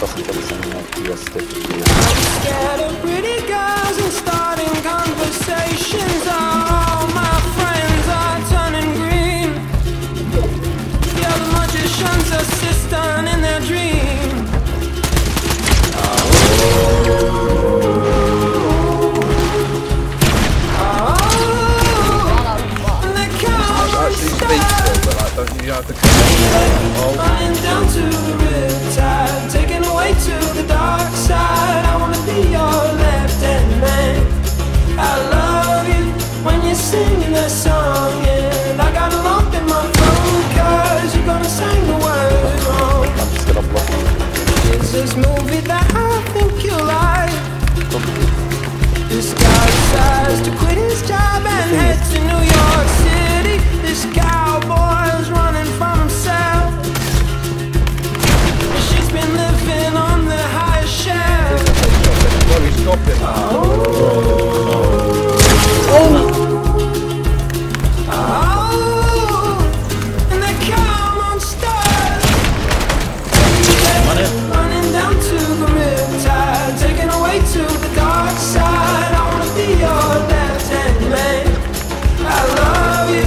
doesn't get us any ideas that we do. I'm scared of pretty girls and starting conversations. All my friends are turning green. The other magicians are sistering in their dream. Flying down to the riptide, taken away to the dark side. I wanna be your left hand man. I love you when you're singing that song, and I got a lump in my throat 'cause you're gonna sing the words wrong. It's this movie that I think you like. This guy decides to quit his job and head to New York City. This cowboy's running from himself. She's been living on the highest shelf. Oh, and they come on stars. Running down to the riptide, taken away to the dark side. I wanna be your left hand man. I love you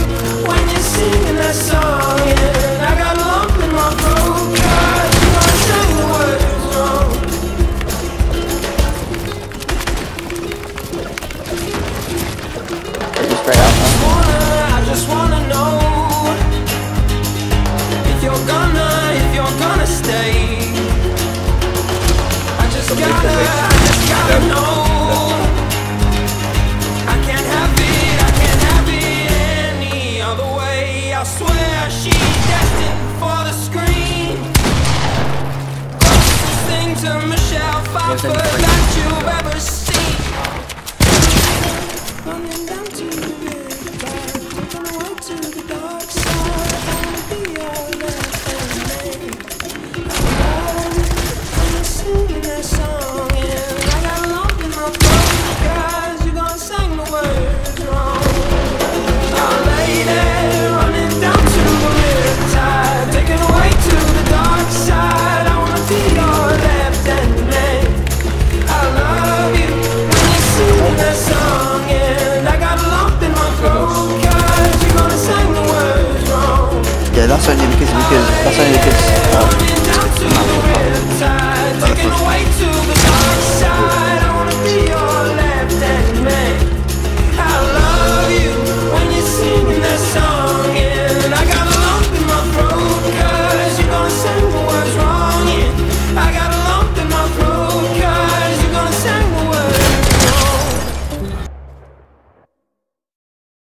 when you're singing that song, yeah. I got a lump in my throat 'cause you don't say the words wrong. I just wanna know if you're gonna stay. I just gotta know. I swear she's destined for the screen. Closest thing to Michelle Pfeiffer that you've ever seen. Running down to the riptide, taking away to the dark side. I wanna be your left hand man. I'm singing that song, and I got a lump in my throat 'cause you're gonna sing the words wrong. Now lady, taken away to the dark side. I wanna be your left hand man. I love you when you sing that song, and I got a lump in my throat 'cause you're gonna sing the words wrong. Yeah, that's only because that's only because. Taken away to